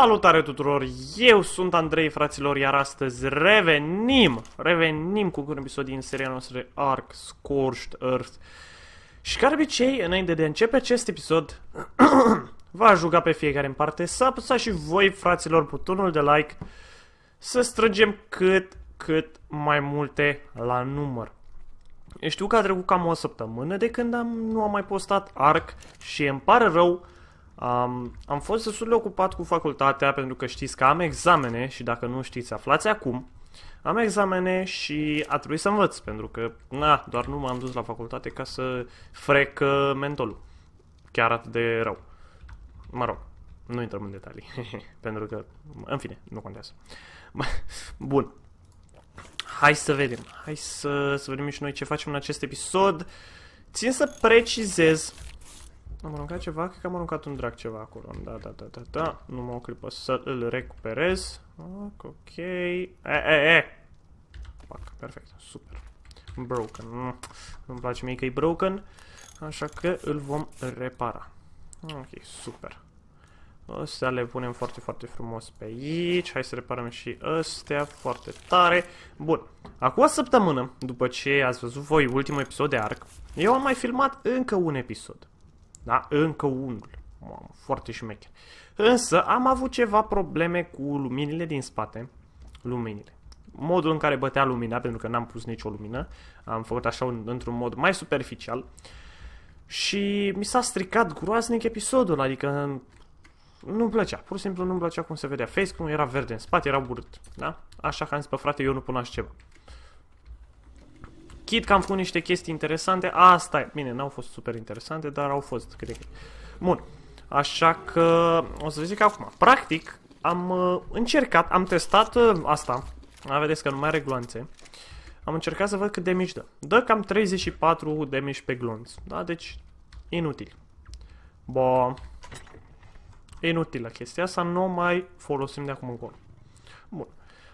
Salutare tuturor, eu sunt Andrei, fraților, iar astăzi revenim cu un episod din seria noastră de ARK Scorched Earth. Și ca obicei, înainte de a începe acest episod, v-aș ruga pe fiecare în parte să apăsați și voi, fraților, butonul de like, să strângem cât mai multe la număr. Știu că a trecut cam o săptămână de când nu am mai postat ARK și îmi pare rău. Am fost destul de ocupat cu facultatea, pentru că știți că am examene și dacă nu știți, aflați acum. Am examene și a trebuit să învăț, pentru că, na, doar nu m-am dus la facultate ca să frec mentolul. Chiar atât de rău. Mă rog, nu intrăm în detalii, pentru că, în fine, nu contează. Bun. Hai să vedem. Hai să vedem și noi ce facem în acest episod. Țin să precizez. Am aruncat ceva? Cred că am aruncat un drag ceva acolo. Da. Nu mă clipă să îl recuperez. Ok. Pac, perfect. Super. Broken. Nu-mi place mie că e broken. Așa că îl vom repara. Ok, super. Astea le punem foarte frumos pe aici. Hai să reparăm și astea foarte tare. Bun. Acum o săptămână, după ce ați văzut voi ultimul episod de ARK, eu am mai filmat încă un episod. Da, încă unul. Mamă, foarte șmecher. Însă am avut ceva probleme cu luminile din spate. Modul în care bătea lumina, pentru că n-am pus nicio lumină. Am făcut așa într-un mod mai superficial. Și mi s-a stricat groaznic episodul, adică nu-mi plăcea. Pur și simplu nu-mi plăcea cum se vedea face-ul, era verde în spate, era urât. Da? Așa că am zis, pe frate, eu nu pun așa ceva. Chit că am făcut niște chestii interesante, asta e. Bine, n-au fost super interesante, dar au fost, cred că. Bun, așa că o să zic acum. Practic, am încercat, am testat asta. Vedeți că nu mai are gloanțe. Am încercat să văd cât damage dă. Dă cam 34 damage pe glonț. Da, deci, inutil. Bă, inutilă chestia asta, nu mai folosim de acum încolo. Bun.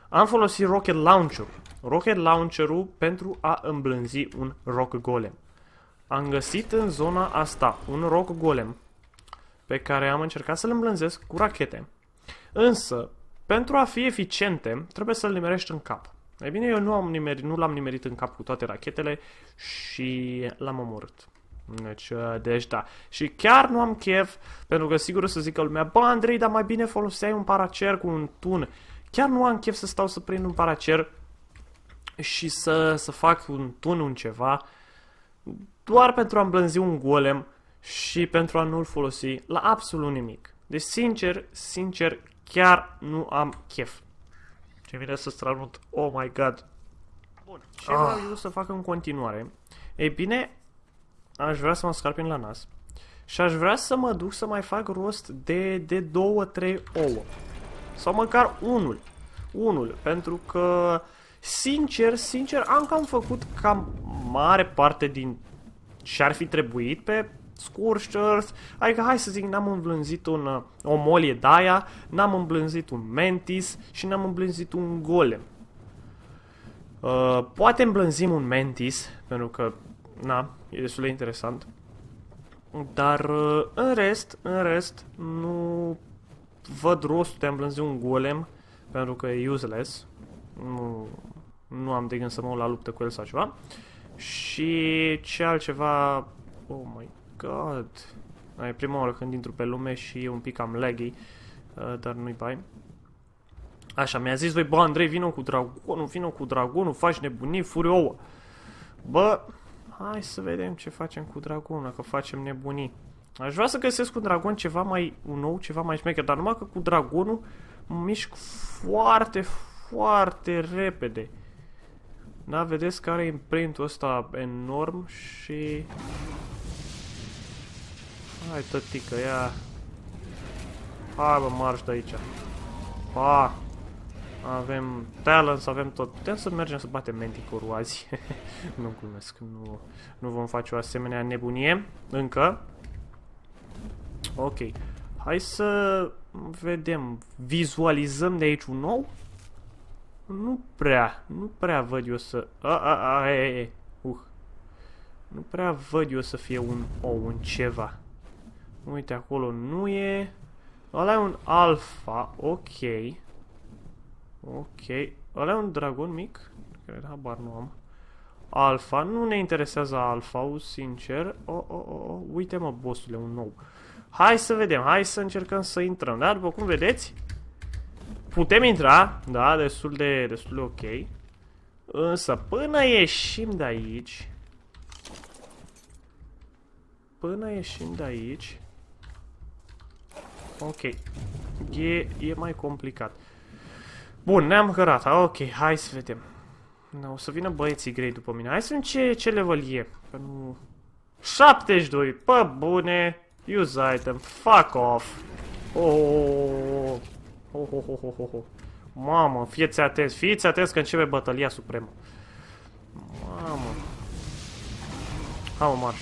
Am folosit Rocket Launcher. Rocket Launcher-ul pentru a îmblânzi un rock golem. Am găsit în zona asta un rock golem pe care am încercat să-l îmblânzesc cu rachete. Însă, pentru a fi eficiente, trebuie să-l nimerești în cap. Ei bine, eu nu l-am nimerit în cap cu toate rachetele și l-am omorât. Deci da. Și chiar nu am chef, pentru că sigur o să zică lumea, bă, Andrei, dar mai bine foloseai un paracer cu un tun. Chiar nu am chef să stau să prind un paracer și să fac un tun, un ceva, doar pentru a îmblânzi un golem și pentru a nu-l folosi la absolut nimic. Deci, sincer, chiar nu am chef. Ce vine să strănut, oh my god. Bun, ce vreau eu să fac în continuare? Ei bine, aș vrea să mă scarpin la nas și aș vrea să mă duc să mai fac rost de 2-3 ouă. Sau măcar unul, pentru că, sincer, am cam făcut cam mare parte din ce-ar fi trebuit pe Scorched Earth. Adică, hai să zic, n-am îmblânzit o molie de-aia, n-am îmblânzit un Mentis și n-am îmblânzit un golem. Poate îmblânzim un Mentis, pentru că, na, e destul de interesant. Dar, în rest, nu văd rostul de a îmblânzi un golem, pentru că e useless. Nu am de gând să mă la luptă cu el sau ceva. Și ce altceva. Oh my god. E prima oară când intru pe lume și e un pic am laggy, dar nu-i bai. Așa, mi-a zis voi, bă, Andrei, vină cu dragonul, faci nebunii, furi ouă. Bă, hai să vedem ce facem cu dragonul, dacă facem nebunii. Aș vrea să găsesc cu dragon ceva mai ceva mai șmecher, dar numai că cu dragonul mă mișc foarte repede. Da, vedeți că are imprintul ăsta enorm și... Hai, tătică, ia... Hai, bă, marș de aici. Pa! Avem talents, avem tot. Putem să mergem să batem Manticore-ul azi. Nu glumesc, nu vom face o asemenea nebunie încă. Ok, hai să vedem, vizualizăm de aici un nou? Nu prea văd eu să... Nu prea văd eu să fie un ou, un ceva. Uite, acolo nu e, Ăla e un alfa, ok. Ok. Ăla e un dragon mic? Cred, habar nu am. Alfa, nu ne interesează alfa, sincer. Uite mă, bossule, un nou. Hai să vedem, hai să încercăm să intrăm, da? După cum vedeți, putem intra, da, destul de ok. Însă, până ieșim de aici... Ok, e mai complicat. Bun, ne-am cărat, ok, hai să vedem. O să vină băieții grei după mine. Hai să vedem ce level e. Că nu... 72, pă bune. Use item, fuck off. Mamă, fiți atenți că începe bătălia supremă. Mamă. Hai mă,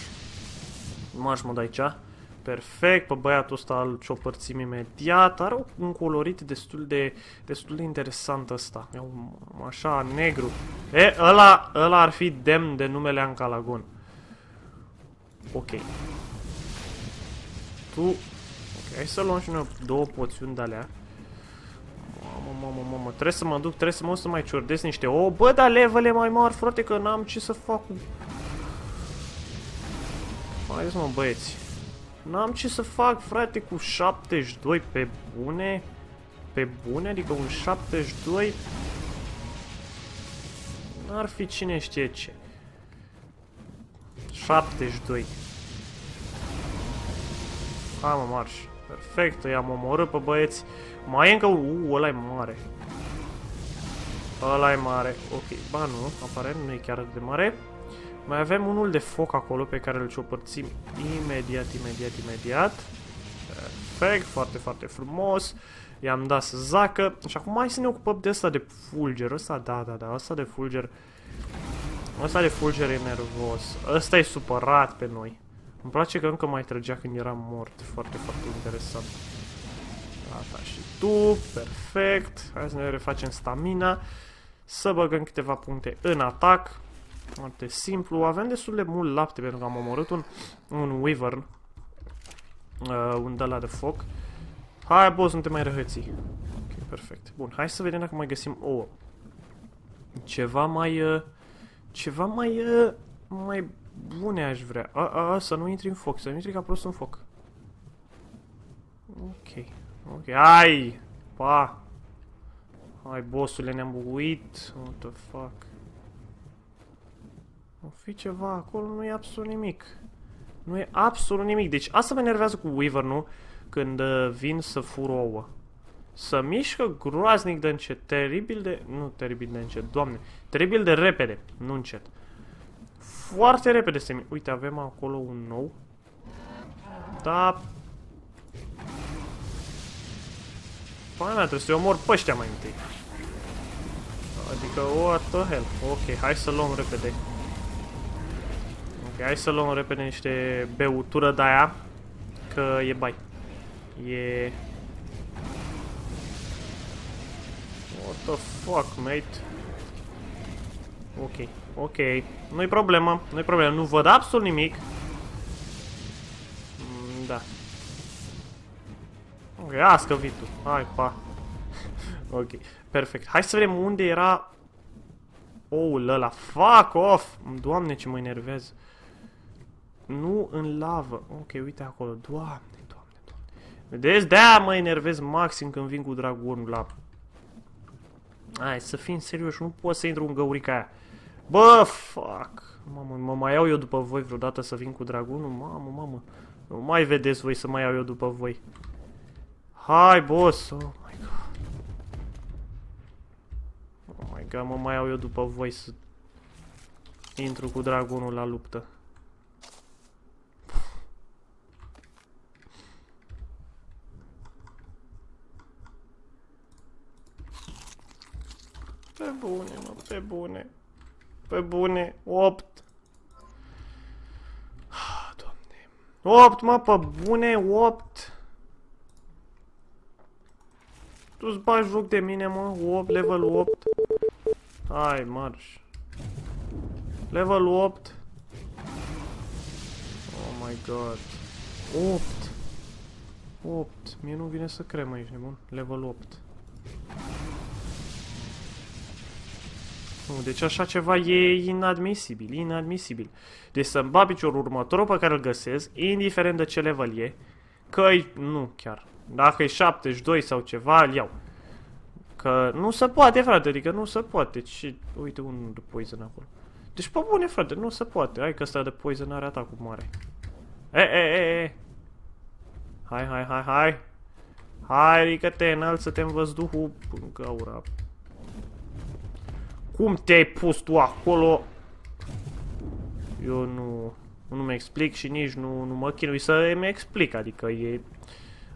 marș mă de aici. Perfect, pe băiatul ăsta îl ciopărțim imediat. Are un colorit destul de interesant ăsta. Așa, negru. E, ăla ar fi demn de numele Ancalagon. Ok. Ok, hai să luăm și noi două poțiuni de alea. Mamă, trebuie să mă duc, trebuie să mai ciordesc niște ouă. Bă, dar levele mai mari, frate, că n-am ce să fac cu... Haideți mă, băieți. N-am ce să fac, frate, cu 72 pe bune. Pe bune, adică un 72. N-ar fi cine știe ce. 72. Hai mă, marș. Perfect, i-am omorât pe băieți. Mai e încă... ăla e mare. Ăla e mare. Ok, ba nu, aparent nu e chiar de mare. Mai avem unul de foc acolo pe care îl ciopărțim imediat. Perfect, foarte frumos. I-am dat să zacă. Și acum hai să ne ocupăm de ăsta de fulger. Ăsta, da, ăsta de fulger. Ăsta de fulger e nervos. Ăsta e supărat pe noi. Îmi place că încă mai trăgea când era mort. Foarte interesant. Gata, și tu. Perfect. Hai să ne refacem stamina. Să băgăm câteva puncte în atac. Foarte simplu. Avem destul de mult lapte pentru că am omorât un Weaver. Un de-ala de foc. Hai, boss, nu te mai răhăți. Ok, perfect. Bun, hai să vedem dacă mai găsim ouă. Ceva mai bune aș vrea. Să nu intri în foc, să nu intri ca prost în foc. Ok. Ai! Pa! Hai, bossule, ne-am buguit. What the fuck? O fi ceva acolo, nu e absolut nimic. Nu e absolut nimic. Deci asta mă enervează cu Weaver, nu? Când vin să fur ouă. Să mișcă groaznic de încet. Teribil de... Nu teribil de încet, doamne. Teribil de repede, nu încet. Foarte repede se... Uite, avem acolo un nou. Da. Pana mea, trebuie să-i omor pe ăștia mai întâi. Adică, what the hell. Ok, hai să luăm repede. Ok, hai să luăm repede niște beutură de-aia. Că e bai. E... What the fuck, mate? Ok. Nu-i problemă, nu văd absolut nimic. Da. Ok, a scăvit tu. Hai, pa. Ok, perfect. Hai să vedem unde era oul ăla. Fuck off! Doamne, ce mă enervează. Nu în lavă. Ok, uite acolo. Doamne. Vedeți? De-aia mă enervez maxim când vin cu dragonul la... Hai, să fim serios, nu pot să intru în găurica aia. Bă, fuck! Mamă, mă mai iau eu după voi vreodată să vin cu dragonul? Mamă. Nu mai vedeți voi să mai iau eu după voi. Hai, boss! Oh my god. Mă mai iau eu după voi să intru cu dragonul la luptă. Pe bune, mă, pe bune, 8. Doamne. 8, mă, pe bune, 8. Tu-ți bagi joc de mine, mă, 8, level 8. Hai, marș. Level 8. Oh my god. 8. 8. Mie nu vine să cred, mă, ești nebun. Level 8. Nu, deci așa ceva e inadmisibil, inadmisibil. Deci să-mi bag piciorul următorul pe care îl găsesc, indiferent de ce level e, că-i... nu chiar. Dacă e 72 sau ceva, îl iau. Că nu se poate, frate, adică nu se poate. Și uite unul de poison acolo. Deci, pe bune, frate, nu se poate. Hai că ăsta de poison are atacul mare. E. Hai. Hai, ridică-te, înalță-te-n văzduhul în gaura. Cum te-ai pus tu acolo? Eu nu mi explic și nici nu mă chinui să-mi explic, adică e...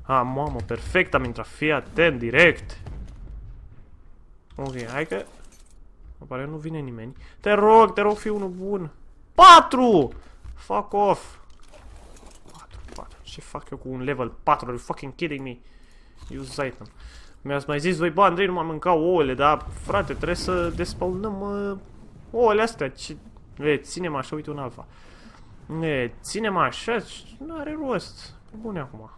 A, mamă, perfect, am intrat, fii atent, direct. Ok, hai că... Apare nu vine nimeni. Te rog, fii unul bun. 4! Fuck off! 4. Ce fac eu cu un level 4? Are you fucking kidding me? Use item. Mi-ați mai zis, voi, bă, Andrei, nu m-am mâncat ouăle, dar, frate, trebuie să despawnăm ouăle astea. Ce... Le ținem așa, uite un alfa. Ne ținem așa, nu are rost. Bune acum.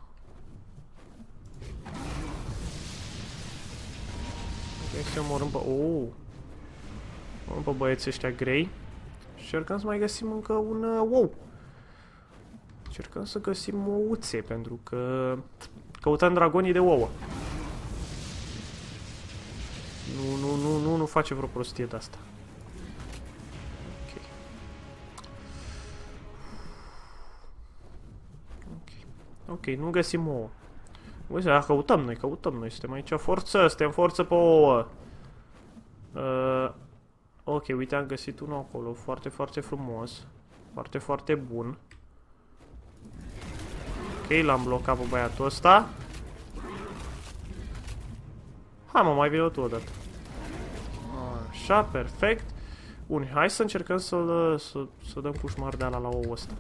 Trebuie să omorâm pe... Oh. Omorâm pe băieții ăștia grei. Cercăm să mai găsim încă un ou. Cercăm să găsim ouțe, pentru că... Căutăm dragonii de ouă. Nu face vreo prostie de asta. Ok, nu găsim ouă. Uite, căutăm noi, suntem aici forță, suntem forță pe ouă. Ok, uite, am găsit unul acolo, foarte frumos. Foarte bun. Ok, l-am blocat pe băiatul ăsta. Hai, mă, mai vine tu odată. Așa, perfect. Bun, hai să încercăm să dăm cu șmardeala la ouă ăsta.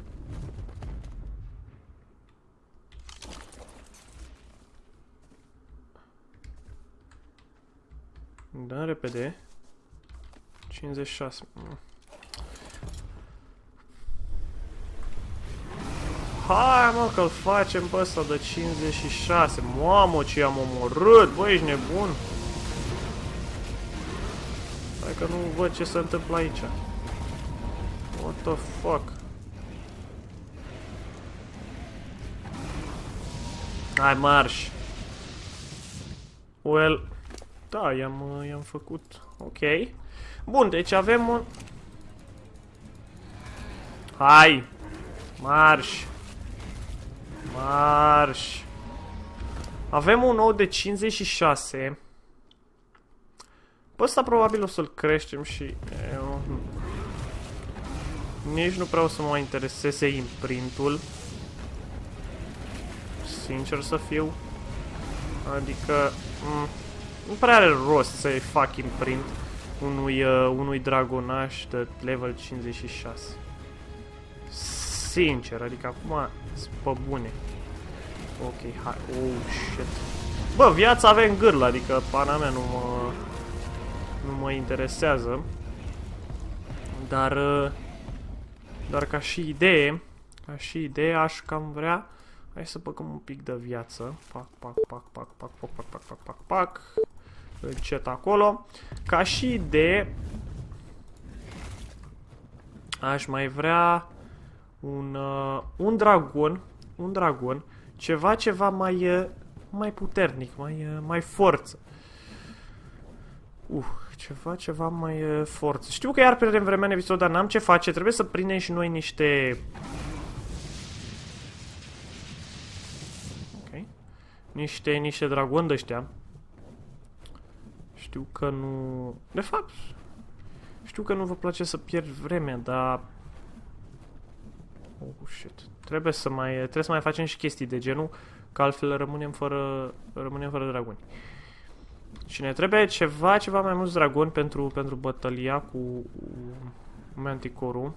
Dăm repede. 56. Hai, mă, că-l facem pe ăsta de 56. Mamă, ce i-am omorât. Băi, ești nebun. Hai că nu văd ce se întâmplă aici. What the fuck. Hai, marș. Well... Da, i-am făcut. Ok. Bun, deci avem un... Hai! Marș! Avem un ou de 56. Pe ăsta probabil o să-l creștem și... Eu... Nici nu prea o să mă mai intereseze imprintul. Sincer să fiu. Adică... Nu prea are rost să-i fac imprint unui dragonaș de level 56. Sincer, adică acum spă bune. Ok, hai, oh shit. Bă, viața avem gârlă, adică pana mea nu mă interesează. Dar ca și idee aș cam vrea. Hai să băgăm un pic de viață. Pac. Încet acolo. Ca și idee, aș mai vrea un dragon, ceva mai puternic, mai forță. Ceva mai forță. Știu că iar pierdem vremea în episod, dar n-am ce face, trebuie să prindem și noi niște dragoni de-aștia. Știu că nu... De fapt, știu că nu vă place să pierd vremea, dar... Oh, shit. Trebuie să mai facem și chestii de genul, că altfel rămânem fără dragoni. Și ne trebuie ceva mai mulți dragoni pentru bătălia cu Manticore-ul.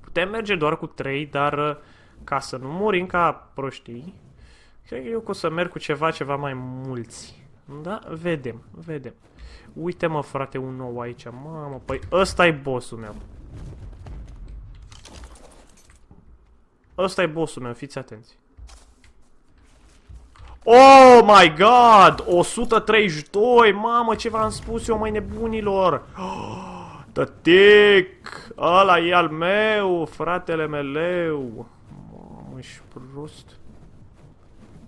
Putem merge doar cu 3, dar ca să nu murim ca proștii, cred că eu o să merg cu ceva mai mulți. Da? Vedem. Uite, mă, frate, un nou aici. Mamă, păi ăsta-i boss-ul meu. Fiți atenți. Oh my god! 132! Mamă, ce v-am spus eu, mai nebunilor! Oh, tătic! Ăla e al meu, fratele meleu! Mamă, ești prost!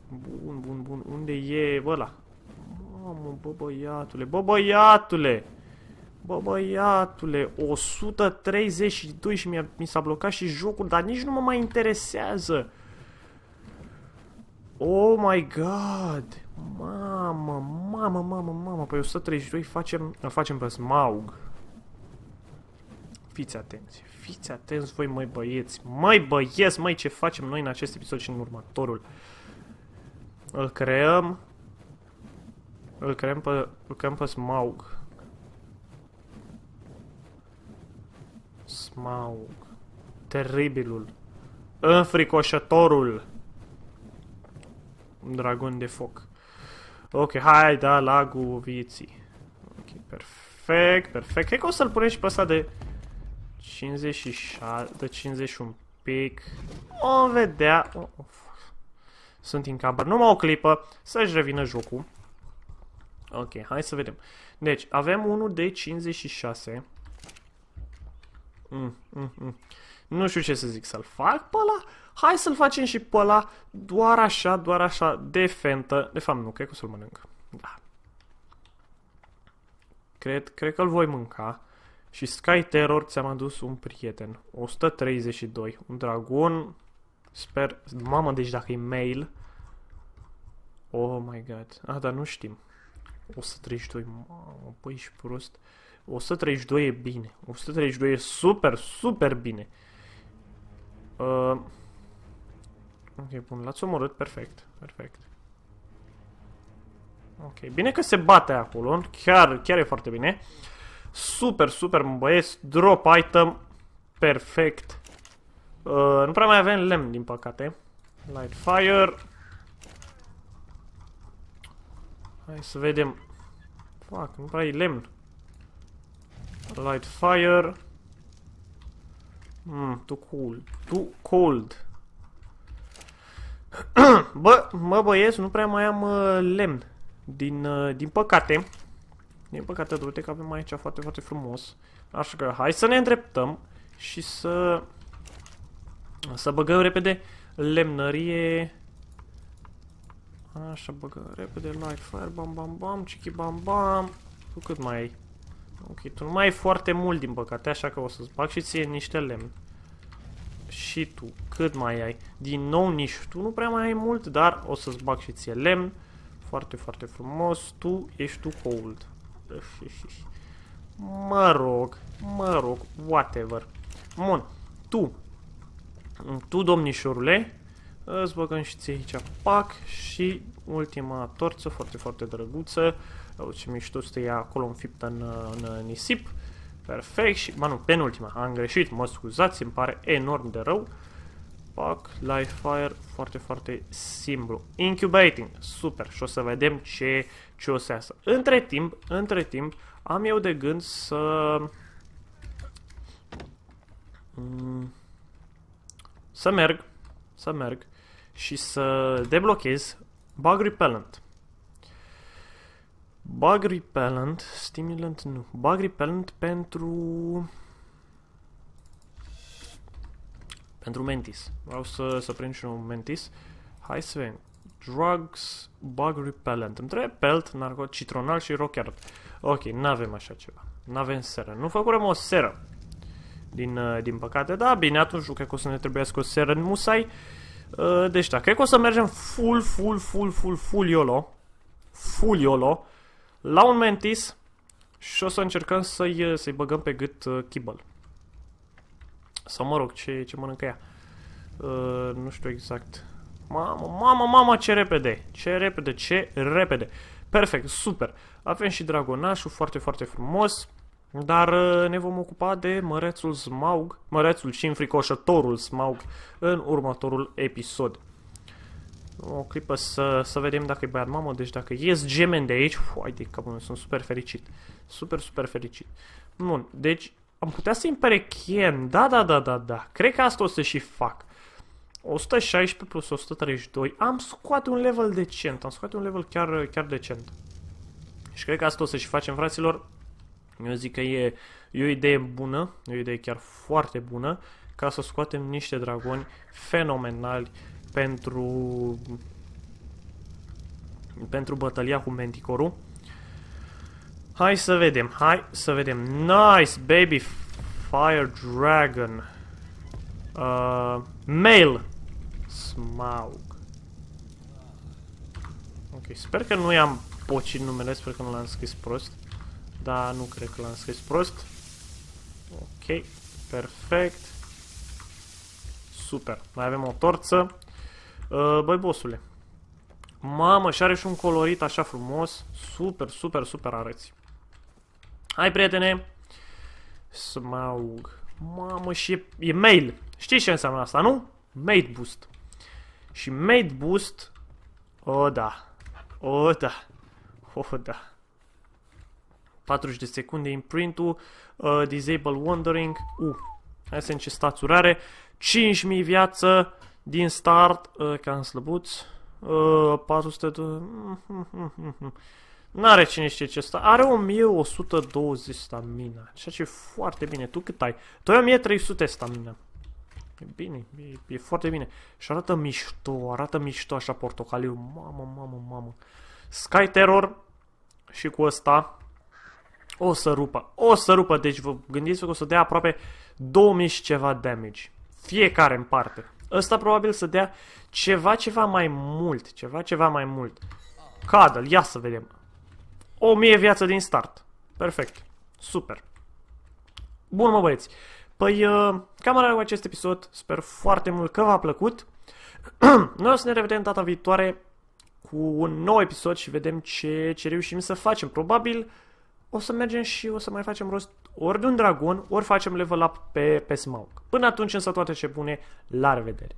Bun, bun, bun. Unde e ăla? Mamă, bă, băiatule! Bă, băiatule! Bă, băiatule! 132 și mi s-a blocat și jocul, dar nici nu mă mai interesează! Oh my god! Mamă, mamă, mamă, mamă! Păi 132 îl facem pe Smaug. Fiți atenți, fiți atenți voi, măi băieți! Măi băieți, măi, ce facem noi în acest episod și în următorul? Îl creăm pe Smaug. Smaug. Teribilul. Înfricoșătorul. Un dragon de foc. Ok, hai, da, lagul vieții. Ok, perfect, perfect. Cred că o să-l punem și pe ăsta de 56, de 51 pic. Vom vedea. Oh, oh. Sunt în camper. Numai o clipă să-și revină jocul. Ok, hai să vedem. Deci, avem unul de 56. Nu știu ce să zic, să-l fac pe ăla? Hai să-l facem și pe ăla, doar așa, de fentă. De fapt, nu, cred că o să-l mănânc. Da. Cred că-l voi mânca. Și Sky Terror, ți-am adus un prieten. 132, un dragon. Sper, mamă, deci dacă e mail. Oh my god. Ah, dar nu știm. 132, mamă, băi, ești prost. 132 e bine. 132 e super, super bine. Ok, bun, l-ați omorât, perfect, perfect. Ok, bine că se bate acolo, chiar e foarte bine. Super, super, băieți, drop item, perfect. Nu prea mai avem lemn, din păcate. Light fire. Hai să vedem. Fuck, nu prea e lemn. Light fire. Too cold. Too cold. Bă, mă băieți, nu prea mai am lemn. Din păcate. Din păcate, du-te că avem aici foarte, foarte frumos. Așa că hai să ne îndreptăm și să băgăm repede lemnărie. Așa, băgăm repede light fire. Bam, bam, bam, chichi, bam, bam. Tu cât mai ai? Ok, tu nu mai ai foarte mult, din păcate, așa că o să-ți bag și ție niște lemn. Și tu, cât mai ai? Din nou, nici tu nu prea mai ai mult, dar o să-ți bag și ție lemn. Foarte, foarte frumos. Tu ești tu cold. Mă rog, whatever. Bun, tu, domnișorule, îți băgăm și ție aici, pac, și ultima torță, foarte, foarte drăguță. Ce mișto să ia acolo înfiptă în nisip. Perfect. Și, ba nu, penultima. Am greșit, mă scuzați, îmi pare enorm de rău. Pac, life fire, foarte, foarte simplu. Incubating, super. Și o să vedem ce o să iasă. Între timp, am eu de gând să... Să merg și să deblochez Bug Repellent. Bug Repellent, stimulant nu. Bug Repellent pentru Mentis. Vreau să prind și un Mentis. Hai să vedem. Drugs, Bug Repellent. Îmi trebuie pelt, narcot, citronal și rocker. Ok, n-avem așa ceva. N-avem seră. Nu făcurăm o seră. Din păcate, da, bine, atunci nu cred că o să ne trebuiască o seră în musai. Deci da, cred că o să mergem full YOLO. Full YOLO. La un Mentis și o să încercăm să-i băgăm pe gât Kibble. Sau mă rog, ce mănâncă ea. Nu știu exact. Mamă, ce repede. Perfect, super. Avem și dragonașul, foarte, foarte frumos. Dar ne vom ocupa de mărețul Smaug, mărețul și înfricoșătorul Smaug în următorul episod. O clipă să vedem dacă e băiat, mamă, deci dacă ies gemeni de aici, uai de capul meu, sunt super fericit. Super fericit. Bun, deci am putea să împerechem, da, cred că asta o să și fac. 116 plus 132. Am scoat un level decent. Am scoat un level chiar decent. Și cred că asta o să-și facem, fraților. Eu zic că e o idee bună. E o idee chiar foarte bună. Ca să scoatem niște dragoni fenomenali pentru bătălia cu Manticore-ul. Hai să vedem, hai să vedem. Nice, baby fire dragon. Male Smaug. Ok, sper că nu i-am pocit numele, sper că nu l-am scris prost. Dar nu cred că l-am scris prost. Ok, perfect. Super, mai avem o torță. Băi, bossule. Mamă, și are și un colorit așa frumos. Super, super, super arăți. Hai, prietene. Smaug. Mamă, și e male. Știi ce înseamnă asta, nu? Mate boost. Și mate boost... O, da. O, da. O, da. 40 de secunde imprint-ul. Disable wandering. Hai să încestați urare. 5000 viață din start. Cam slăbuți. 400 de... N-are cine știe ce sta. Are 1120 stamina. Ceea ce e foarte bine. Tu cât ai? Tu ai 1300 stamina. E bine, e foarte bine. Și arată mișto, așa portocaliu. Mamă, mamă. Sky Terror și cu ăsta o să rupă. Deci vă gândiți-vă că o să dea aproape 2000 și ceva damage. Fiecare în parte. Ăsta probabil să dea ceva mai mult. Cadă-l, ia să vedem. 1000 viață din start. Perfect. Super. Bun, mă băieți. Păi, cam atât cu acest episod. Sper foarte mult că v-a plăcut. Noi o să ne revedem data viitoare cu un nou episod și vedem ce reușim să facem. Probabil o să mergem și o să mai facem rost ori de un dragon, ori facem level up pe Smaug. Până atunci, însă toate ce bune, la revedere!